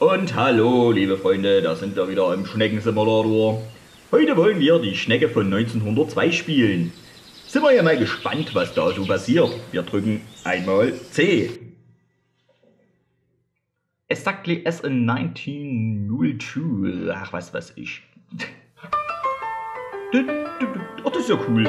Und hallo liebe Freunde, da sind wir wieder im Schnecken-Simulator. Heute wollen wir die Schnecke von 1902 spielen. Sind wir ja mal gespannt, was da so passiert. Wir drücken einmal C. Exactly as in 1902. Ach, was weiß ich. Oh, das ist ja cool.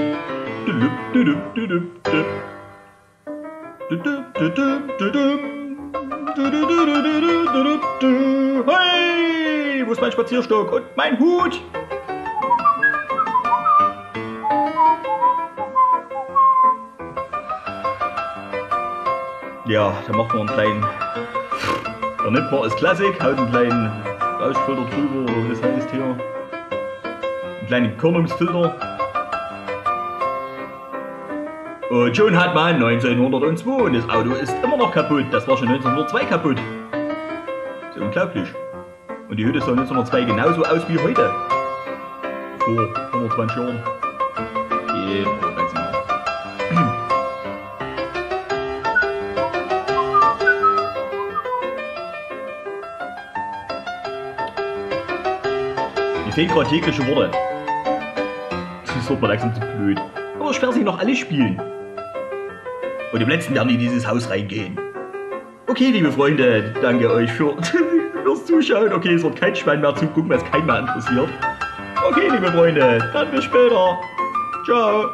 Hey, wo ist mein Spazierstock und mein Hut? Ja, da macht man einen kleinen. Da nimmt man als Klassik, haut einen kleinen Rauschfilter drüber, oder das heißt hier. Einen kleinen Körnungsfilter. Und schon hat man 1902 und das Auto ist immer noch kaputt. Das war schon 1902 kaputt. Das ist unglaublich. Und die Hütte sah 1902 genauso aus wie heute. Vor 25 Jahren. Yeah. Ich sehe gerade tägliche Worte. Das ist super langsam zu blöd. Aber ich werde sie noch alle spielen. Und im letzten werden die in dieses Haus reingehen. Okay, liebe Freunde, danke euch fürs Zuschauen. Okay, es wird kein Schwein mehr zugucken, was keinen mehr interessiert. Okay, liebe Freunde, dann bis später. Ciao.